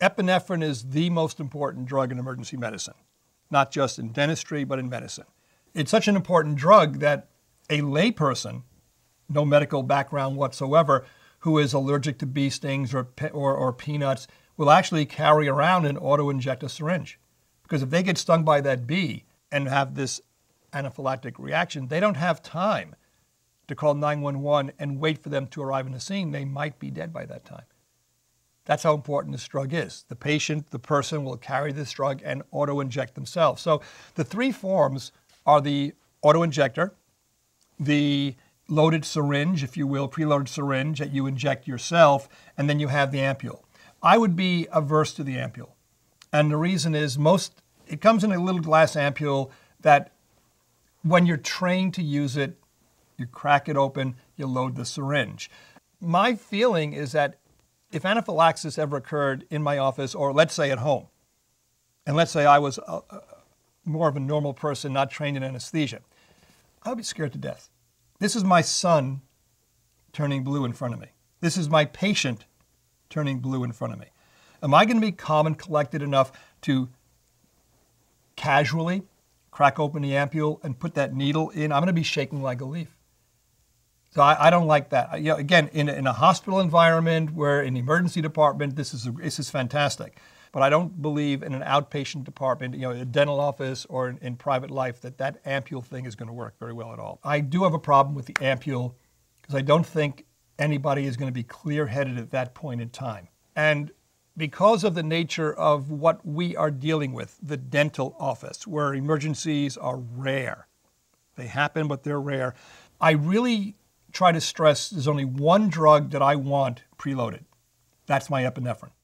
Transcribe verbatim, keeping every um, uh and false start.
Epinephrine is the most important drug in emergency medicine, not just in dentistry, but in medicine. It's such an important drug that a layperson, no medical background whatsoever, who is allergic to bee stings or, or, or peanuts, will actually carry around and auto-inject a syringe. Because if they get stung by that bee and have this anaphylactic reaction, they don't have time to call nine one one and wait for them to arrive on the scene. They might be dead by that time. That's how important this drug is. The patient, the person will carry this drug and auto-inject themselves. So the three forms are the auto-injector, the loaded syringe, if you will, preloaded syringe that you inject yourself, and then you have the ampule. I would be averse to the ampule. And the reason is most, it comes in a little glass ampule that when you're trained to use it, you crack it open, you load the syringe. My feeling is that if anaphylaxis ever occurred in my office, or let's say at home, and let's say I was a, a, more of a normal person not trained in anesthesia, I would be scared to death. This is my son turning blue in front of me. This is my patient turning blue in front of me. Am I going to be calm and collected enough to casually crack open the ampule and put that needle in? I'm going to be shaking like a leaf. So I, I don't like that. You know, again, in, in a hospital environment where in the emergency department, this is, this is fantastic. But I don't believe in an outpatient department, you know, a dental office or in, in private life, that that ampule thing is going to work very well at all. I do have a problem with the ampule because I don't think anybody is going to be clear-headed at that point in time. And because of the nature of what we are dealing with, the dental office, where emergencies are rare. They happen, but they're rare. I really try to stress there's only one drug that I want preloaded. That's my epinephrine.